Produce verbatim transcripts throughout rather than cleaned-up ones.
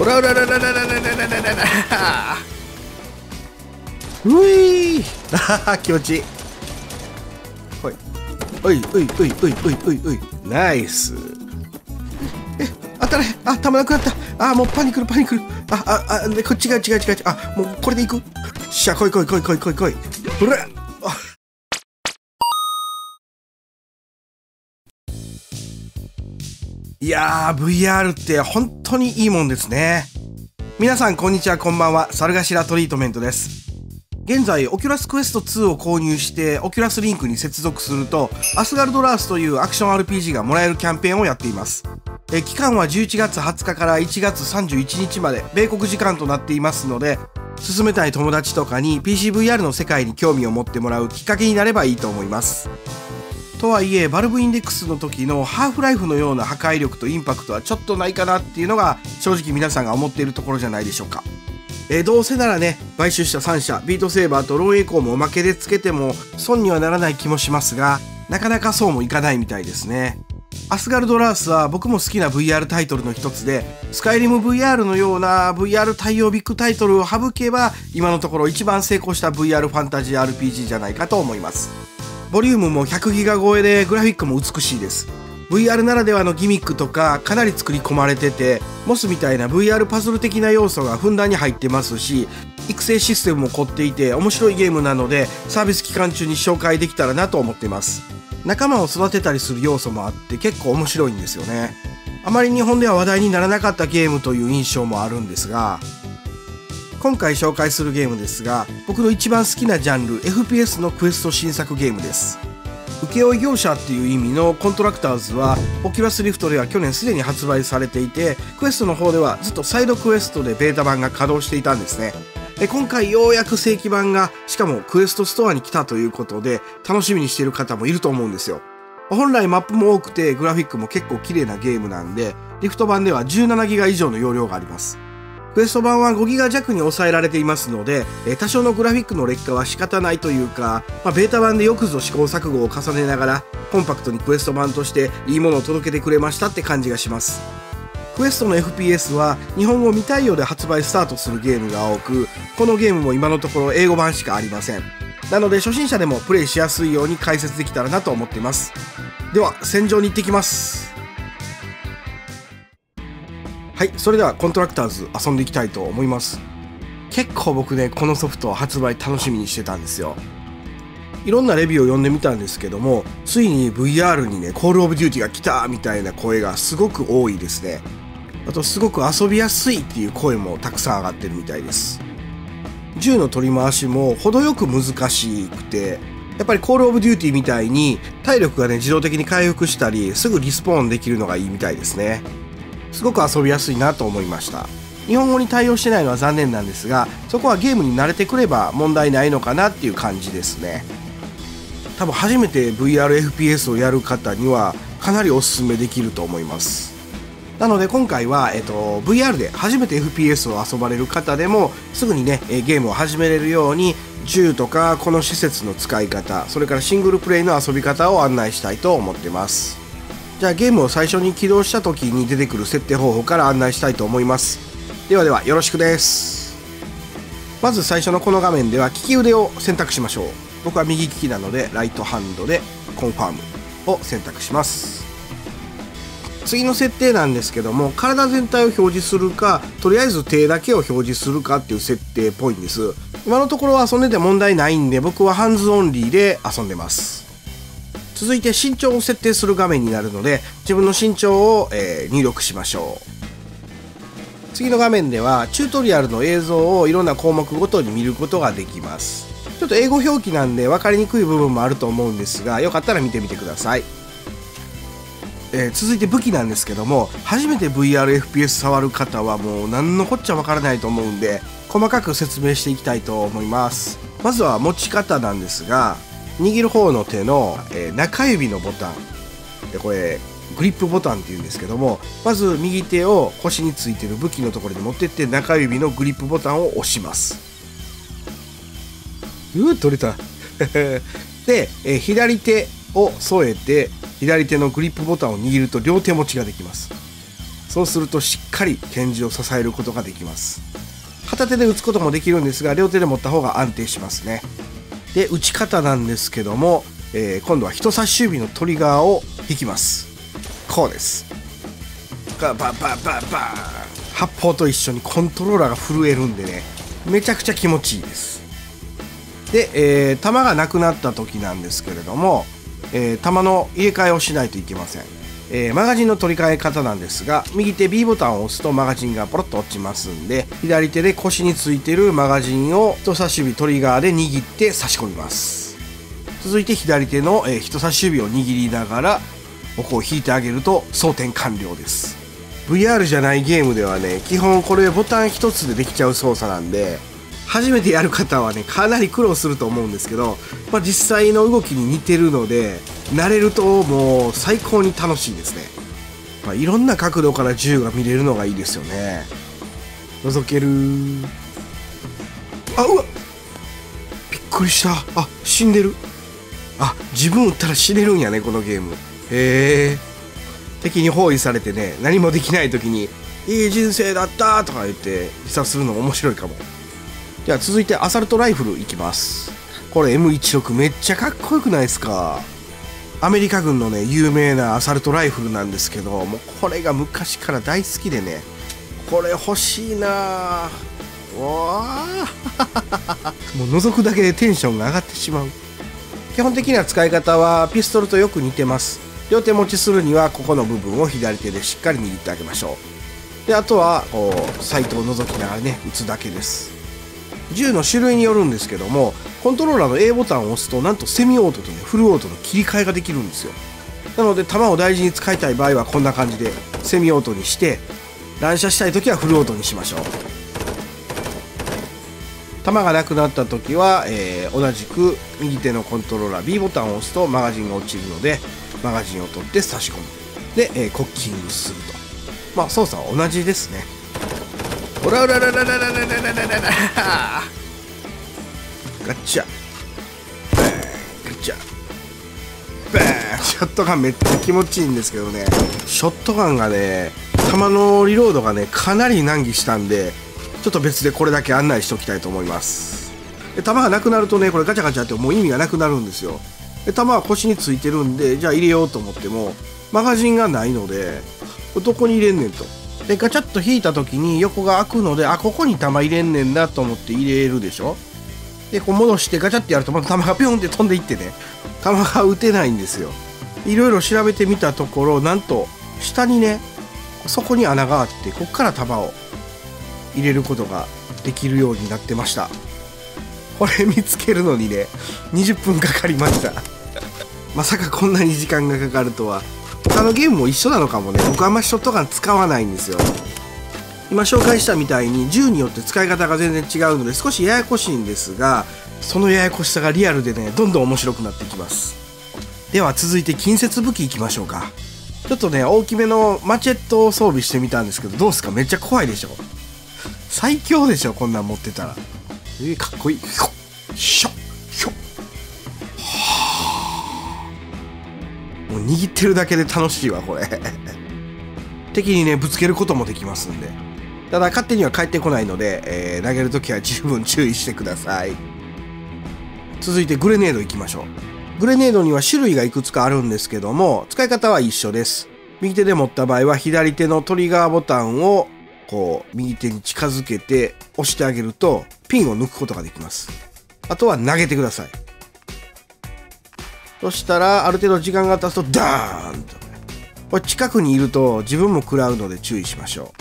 おらおらおらおらおらおらおらおらおらういー気持ちいい。ほいおいおいおいおいおいおいおいナイス。え当たれ、あたまなくなった。あもうパニクルパニクル。あああこっちが違う違う違う。あもうこれでいく。よっしゃ来い来い来い来い来い来い。ほらいやー ブイアール って本当にいいもんですね。皆さんこんにちはこんばんは、猿頭トリートメントです。現在オキュラスクエストツーを購入してオキュラスリンクに接続するとアスガルドラースというアクション アールピージー がもらえるキャンペーンをやっています。え期間はじゅういちがつはつかからいちがつさんじゅういちにちまで米国時間となっていますので、進めたい友達とかに ピーシーブイアール の世界に興味を持ってもらうきっかけになればいいと思います。とはいえバルブインデックスの時のハーフライフのような破壊力とインパクトはちょっとないかなっていうのが正直皆さんが思っているところじゃないでしょうか。えー、どうせならね、買収したさん社ビートセーバーとローンエコーもおまけでつけても損にはならない気もしますが、なかなかそうもいかないみたいですね。アスガルドラースは僕も好きな ブイアール タイトルの一つで、スカイリム ブイアール のような ブイアール 対応ビッグタイトルを省けば今のところ一番成功した ブイアール ファンタジー アールピージー じゃないかと思います。ボリュームもひゃくギガ超えでグラフィックも美しいです。 ブイアール ならではのギミックとかかなり作り込まれてて、モスみたいな ブイアール パズル的な要素がふんだんに入ってますし、育成システムも凝っていて面白いゲームなのでサービス期間中に紹介できたらなと思っています。仲間を育てたりする要素もあって結構面白いんですよね。あまり日本では話題にならなかったゲームという印象もあるんですが、今回紹介するゲームですが、僕の一番好きなジャンル エフピーエス のクエスト新作ゲームです。請負業者っていう意味のコントラクターズはオキュラスリフトでは去年すでに発売されていて、クエストの方ではずっとサイドクエストでベータ版が稼働していたんですね。で今回ようやく正規版が、しかもクエストストアに来たということで楽しみにしている方もいると思うんですよ。本来マップも多くてグラフィックも結構綺麗なゲームなんで、リフト版では じゅうななギガ 以上の容量があります。クエスト版は ごギガ 弱に抑えられていますので、多少のグラフィックの劣化は仕方ないというか、まあ、ベータ版でよくぞ試行錯誤を重ねながらコンパクトにクエスト版としていいものを届けてくれましたって感じがします。クエストの エフピーエス は日本語未対応で発売スタートするゲームが多く、このゲームも今のところ英語版しかありません。なので初心者でもプレイしやすいように解説できたらなと思っています。では戦場に行ってきます。はい、それではコントラクターズ遊んでいきたいと思います。結構僕ねこのソフト発売楽しみにしてたんですよ。いろんなレビューを読んでみたんですけども、ついに ブイアール にねコールオブデューティが来たみたいな声がすごく多いですね。あとすごく遊びやすいっていう声もたくさん上がってるみたいです。銃の取り回しも程よく難しくて、やっぱりコールオブデューティみたいに体力がね自動的に回復したりすぐリスポーンできるのがいいみたいですね。すごく遊びやすいなと思いました。日本語に対応してないのは残念なんですが、そこはゲームに慣れてくれば問題ないのかなっていう感じですね。多分初めて ブイアールエフピーエス をやる方にはかなりおすすめできると思います。なので今回は、えっと、ブイアール で初めて エフピーエス を遊ばれる方でもすぐにねゲームを始めれるように、銃とかこの施設の使い方、それからシングルプレイの遊び方を案内したいと思ってます。じゃあゲームを最初に起動した時に出てくる設定方法から案内したいと思います。ではではよろしくです。まず最初のこの画面では利き腕を選択しましょう。僕は右利きなのでライトハンドでコンファームを選択します。次の設定なんですけども、体全体を表示するかとりあえず手だけを表示するかっていう設定っぽいんです。今のところ遊んでて問題ないんで僕はハンズオンリーで遊んでます。続いて身長を設定する画面になるので自分の身長を、えー、入力しましょう。次の画面ではチュートリアルの映像をいろんな項目ごとに見ることができます。ちょっと英語表記なんで分かりにくい部分もあると思うんですが、よかったら見てみてください。えー、続いて武器なんですけども、初めて ブイアールエフピーエス 触る方はもう何のこっちゃ分からないと思うんで細かく説明していきたいと思います。まずは持ち方なんですが、握る方の手の、えー、中指のボタンで、これグリップボタンっていうんですけども、まず右手を腰についてる武器のところに持ってって中指のグリップボタンを押します。うー取れたで、えー、左手を添えて左手のグリップボタンを握ると両手持ちができます。そうするとしっかり拳銃を支えることができます。片手で撃つこともできるんですが、両手で持った方が安定しますね。で、撃ち方なんですけども、えー、今度は人差し指のトリガーを引きます。こうです。バンバンバンバンバン、発砲と一緒にコントローラーが震えるんでね、めちゃくちゃ気持ちいいです。で、えー、弾がなくなった時なんですけれども、えー、弾の入れ替えをしないといけません。えー、マガジンの取り替え方なんですが、右手 ビー ボタンを押すとマガジンがポロッと落ちますんで、左手で腰についてるマガジンを人差し指トリガーで握って差し込みます。続いて左手の、えー、人差し指を握りながらここを引いてあげると装填完了です。 ブイアール じゃないゲームではね、基本これボタン一つでできちゃう操作なんで、初めてやる方はねかなり苦労すると思うんですけど、まあ、実際の動きに似てるので慣れるともう最高に楽しいですね。まあ、いろんな角度から銃が見れるのがいいですよね。覗ける。あ、うわびっくりした。あ、死んでる。あ、自分撃ったら死ねるんやねこのゲーム。へえ。敵に包囲されてね、何もできない時に「いい人生だった!」とか言って自殺するの面白いかも。では続いてアサルトライフルいきます。これ エムじゅうろく めっちゃかっこよくないですか。アメリカ軍のね有名なアサルトライフルなんですけど、もうこれが昔から大好きでね、これ欲しいな。おーもう覗くだけでテンションが上がってしまう。基本的な使い方はピストルとよく似てます。両手持ちするにはここの部分を左手でしっかり握ってあげましょう。で、あとはこうサイトを覗きながらね撃つだけです。銃の種類によるんですけども、コントローラーの エー ボタンを押すとなんとセミオートと、ね、フルオートの切り替えができるんですよ。なので弾を大事に使いたい場合はこんな感じでセミオートにして、乱射したい時はフルオートにしましょう。弾がなくなった時は、えー、同じく右手のコントローラー ビー ボタンを押すとマガジンが落ちるのでマガジンを取って差し込む。で、えー、コッキングすると、まあ操作は同じですね。おらおらおらおらおらおらおらおらおらガッチャバーン、ガッチャバーン。ショットガンめっちゃ気持ちいいんですけどね、ショットガンがね弾のリロードがねかなり難儀したんで、ちょっと別でこれだけ案内しておきたいと思います。で、弾がなくなるとねこれガチャガチャってもう意味がなくなるんですよ。で、弾は腰についてるんで、じゃあ入れようと思ってもマガジンがないのでどこに入れんねんと。で、ガチャッと引いた時に横が開くので、あ、ここに弾入れんねんなと思って入れるでしょ。で、こう戻してガチャッてやるとまた弾がピョンって飛んでいってね、弾が撃てないんですよ。いろいろ調べてみたところ、なんと下にねそこに穴があって、こっから弾を入れることができるようになってました。これ見つけるのにねにじゅっぷんかかりましたまさかこんなに時間がかかるとは。他のゲームも一緒なのかもね。僕あんまショットガン使わないんですよ。今紹介したみたいに銃によって使い方が全然違うので少しややこしいんですが、そのややこしさがリアルでねどんどん面白くなってきます。では続いて近接武器いきましょうか。ちょっとね大きめのマチェットを装備してみたんですけど、どうですか。めっちゃ怖いでしょ。最強でしょこんなん持ってたら。えー、かっこいい。ひょっひょっひょっ、もう握ってるだけで楽しいわこれ敵にねぶつけることもできますんで。ただ勝手には返ってこないので、えー、投げるときは十分注意してください。続いてグレネードいきましょう。グレネードには種類がいくつかあるんですけども、使い方は一緒です。右手で持った場合は左手のトリガーボタンをこう右手に近づけて押してあげるとピンを抜くことができます。あとは投げてください。そしたらある程度時間が経つとダーンと、これ近くにいると自分も食らうので注意しましょ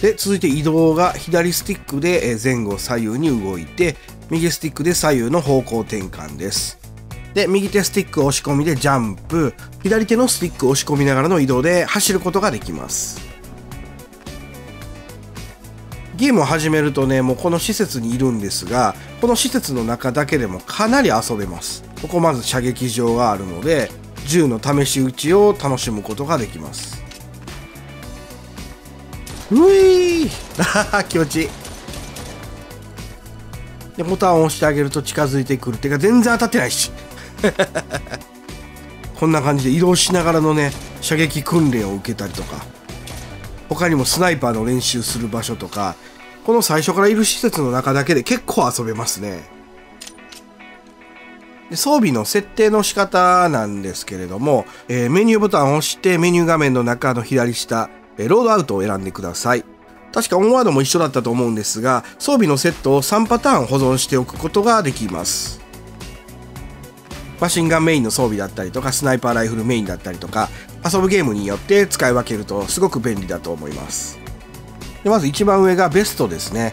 う。で、続いて移動が左スティックで前後左右に動いて、右スティックで左右の方向転換です。で、右手スティック押し込みでジャンプ、左手のスティック押し込みながらの移動で走ることができます。ゲームを始めるとねもうこの施設にいるんですが、この施設の中だけでもかなり遊べます。ここまず射撃場があるので銃の試し撃ちを楽しむことができます。ういー気持ちいい。で、ボタンを押してあげると近づいてくる。手が全然当たってないしこんな感じで移動しながらのね射撃訓練を受けたりとか、他にもスナイパーの練習する場所とか、この最初からいる施設の中だけで結構遊べますね。で、装備の設定の仕方なんですけれども、えー、メニューボタンを押してメニュー画面の中の左下、えー、ロードアウトを選んでください。確かオンワードも一緒だったと思うんですが、装備のセットをさんパターン保存しておくことができます。マシンガンメインの装備だったりとか、スナイパーライフルメインだったりとか、遊ぶゲームによって使い分けるとすごく便利だと思います。で、まず一番上がベストですね。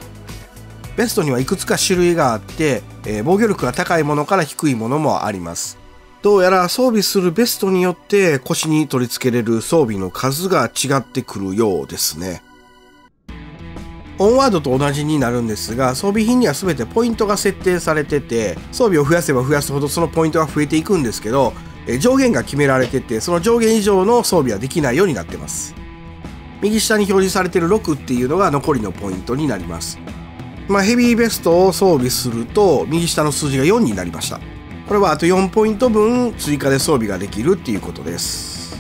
ベストにはいくつか種類があって、えー、防御力が高いものから低いものもあります。どうやら装備するベストによって腰に取り付けれる装備の数が違ってくるようですね。オンワードと同じになるんですが、装備品には全てポイントが設定されてて、装備を増やせば増やすほどそのポイントが増えていくんですけど、え上限が決められてて、その上限以上の装備はできないようになってます。右下に表示されているろくっていうのが残りのポイントになります。まあ、ヘビーベストを装備すると右下の数字がよんになりました。これはあとよんポイント分追加で装備ができるっていうことです。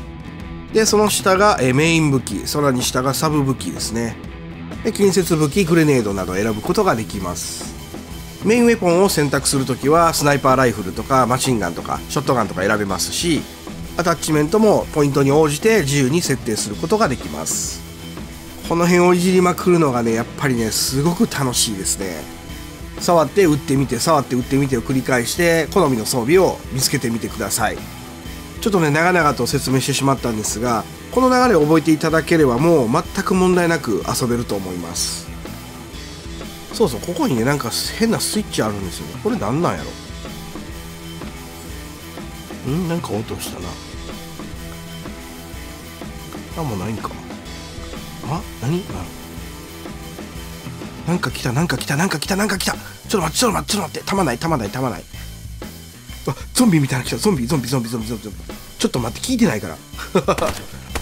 で、その下がえメイン武器、さらに下がサブ武器ですね。で、近接武器、グレネードなど選ぶことができます。メインウェポンを選択するときはスナイパーライフルとかマシンガンとかショットガンとか選べますし、アタッチメントもポイントに応じて自由に設定することができます。この辺をいじりまくるのがね、やっぱりね、すごく楽しいですね。触って打ってみて、触って打ってみてを繰り返して好みの装備を見つけてみてください。ちょっとね、長々と説明してしまったんですが、この流れを覚えていただければもう全く問題なく遊べると思います。そうそう、ここにね、なんか変なスイッチあるんですよね。これなんなんやろん、なんか音したな。あ、もうないんか。あ、何？なんか来た、なんか来た、なんか来た、なんか来た。ちょっと待って、ちょっと待って、ちょっと待って。たまない、たまない、たまない。あ、ゾンビみたいなの来た。ゾンビ、ゾンビ、ゾンビ、ゾンビ、ゾンビ。ちょっと待って、聞いてないから。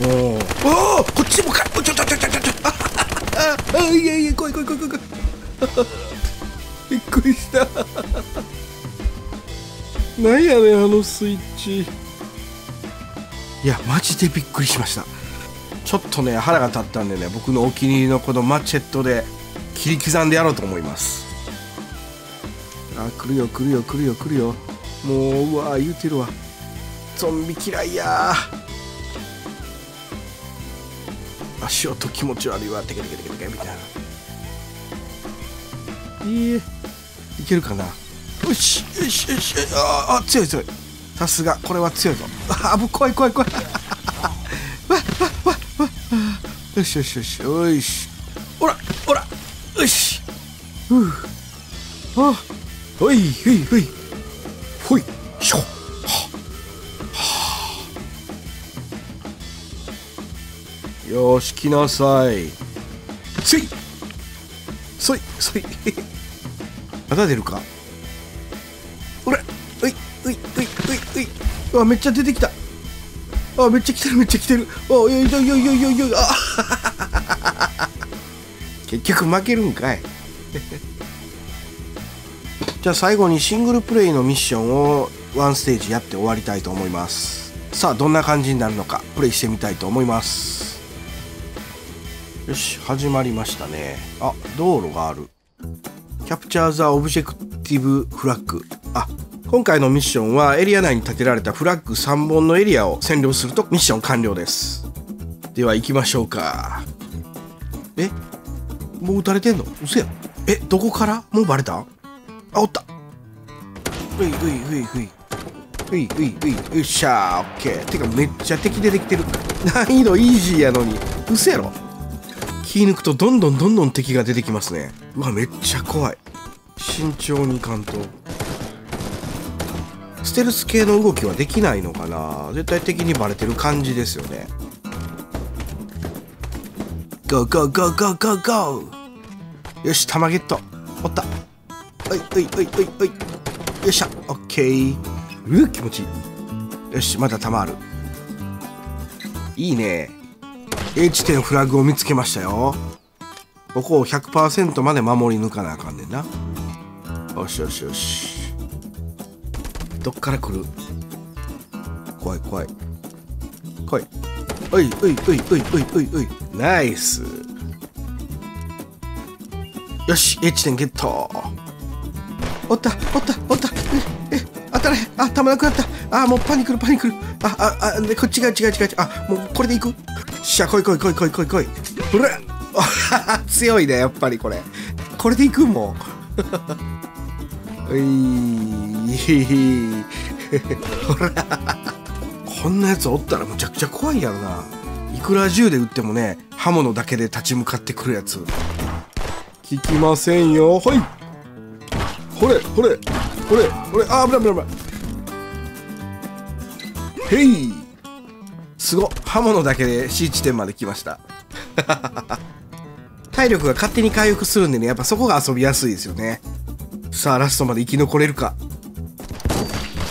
おお、こっちもか。ちょちょちょちょちょ。ああああ、いやいや、来い来い来い来い来い。びっくりした。なんやねん、あのスイッチ。いや、マジでびっくりしました。ちょっとね、腹が立ったんでね、僕のお気に入りのこのマチェットで切り刻んでやろうと思います。あ、来るよ来るよ来るよ来るよ。もう、うわー言うてるわ。ゾンビ嫌いやー。足音気持ち悪いわ。テケテケテケテケみたいな。えー、いけるかな。よしよしよし。ああ、強い強い。さすが、これは強いぞ。ああ、もう怖い怖い怖い。よしよしよしよし。ほらほら、よし。ふう。あ、ほいほいほいほいしょ。ははあ。よし、来なさい。そいそいそい。まだ出るか。ほら、ういういういういう。わ、めっちゃ出てきた。あ、めっちゃ来てるめっちゃ来てる。おいよいよいよいよいよいよ。あ結局負けるんかい。じゃあ最後にシングルプレイのミッションをワンステージやって終わりたいと思います。さあ、どんな感じになるのかプレイしてみたいと思います。よし、始まりましたね。あ、道路がある。キャプチャーザオブジェクティブフラッグ。あ、今回のミッションはエリア内に建てられたフラッグさんぼんのエリアを占領するとミッション完了です。では行きましょうか。え、もう撃たれてんの？うそや。え、どこから？もうバレた？あ、おった。ういういういういういういういうっしゃー。オッケー。てかめっちゃ敵出てきてる。難易度イージーやのに。うそやろ。気抜くとどんどんどんどん敵が出てきますね。うわ、めっちゃ怖い。慎重にいかんと。ステルス系の動きはできないのかな。絶対敵にバレてる感じですよね。ゴーゴーゴーゴーゴーゴー。よし、玉ゲット。おった。おいおいおいおいおい。よっしゃ、オッケー。うー、気持ちいい。よし、まだ玉ある。いいね。A 地点フラグを見つけましたよ。ここを ひゃくパーセント まで守り抜かなあかんねんな。よしよしよし。どっから来る？怖い怖い。来い。おいおいおいおいおいおいおい、ナイス。よし、エイチてんゲット。おったおったおった、ええ、当たらへん、あっ、弾なくなった、あ、もうパニクルパニクル、あああ、でこっちが違う違う違う、あ、もうこれでいく、しゃ、来い来い来い来い来い来い、ほら強いね、やっぱりこれこれでいくもんういほらこんなやつおったらむちゃくちゃ怖いやろな。いくら銃で撃ってもね、刃物だけで立ち向かってくるやつ効きませんよ。ほい、ほれほれほれほれ、あ、危ない危ない危ない、へい、すごっ、刃物だけで シー地点まで来ました体力が勝手に回復するんでね、やっぱそこが遊びやすいですよね。さあ、ラストまで生き残れるか。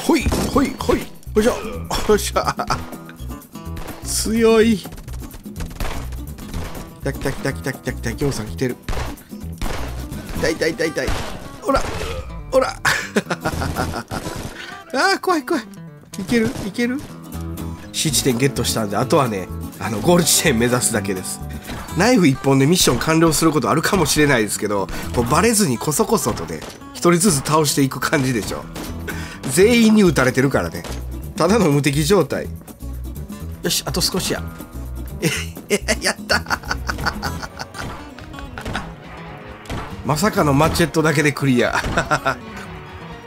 ほいほいほい、ほいしょほいしょ強い、きたきたきたきたきたきた、きょうさん来てる、痛い痛い痛い痛い、ほらほらあー、怖い怖い、いけるいける、シー地点ゲットしたんで、あとはね、あのゴール地点目指すだけです。ナイフいっぽんでミッション完了することあるかもしれないですけど、こうバレずにこそこそとね、ひとりずつ倒していく感じでしょ全員に撃たれてるからね、ただの無敵状態。よし、あと少しやえやったまさかのマチェットだけでクリアあ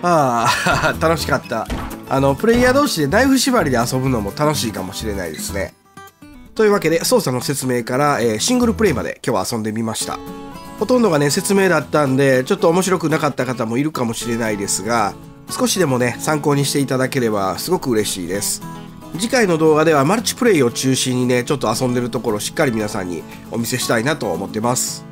あ楽しかった。あのプレイヤー同士でナイフ縛りで遊ぶのも楽しいかもしれないですね。というわけで、操作の説明から、えー、シングルプレイまで今日は遊んでみました。ほとんどがね、説明だったんで、ちょっと面白くなかった方もいるかもしれないですが、少しでもね、参考にしていただければすごく嬉しいです。次回の動画ではマルチプレイを中心にね、ちょっと遊んでるところをしっかり皆さんにお見せしたいなと思ってます。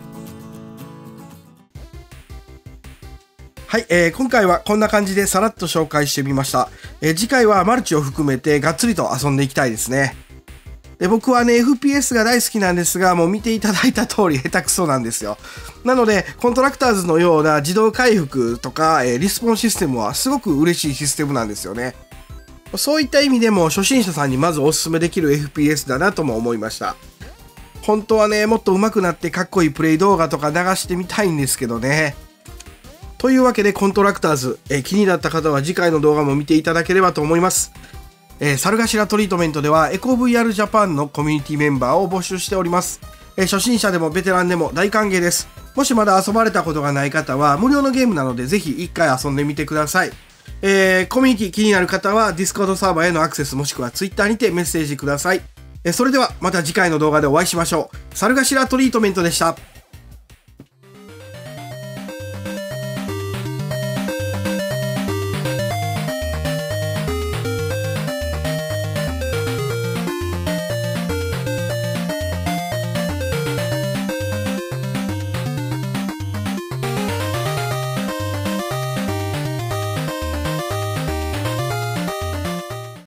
はい、えー、今回はこんな感じでさらっと紹介してみました。えー、次回はマルチを含めてがっつりと遊んでいきたいですね。で、僕はね、エフピーエス が大好きなんですが、もう見ていただいた通り下手くそなんですよ。なので、コントラクターズのような自動回復とか、えー、リスポーンシステムはすごく嬉しいシステムなんですよね。そういった意味でも初心者さんにまずおすすめできる エフピーエス だなとも思いました。本当はね、もっと上手くなってかっこいいプレイ動画とか流してみたいんですけどね。というわけで、コントラクターズ、えー、気になった方は次回の動画も見ていただければと思います。えー、猿頭トリートメントではエコ ブイアール ジャパンのコミュニティメンバーを募集しております。えー、初心者でもベテランでも大歓迎です。もしまだ遊ばれたことがない方は無料のゲームなのでぜひ一回遊んでみてください。えー、コミュニティ気になる方は ディスコード サーバーへのアクセスもしくは ツイッター にてメッセージください。えー、それではまた次回の動画でお会いしましょう。猿頭トリートメントでした。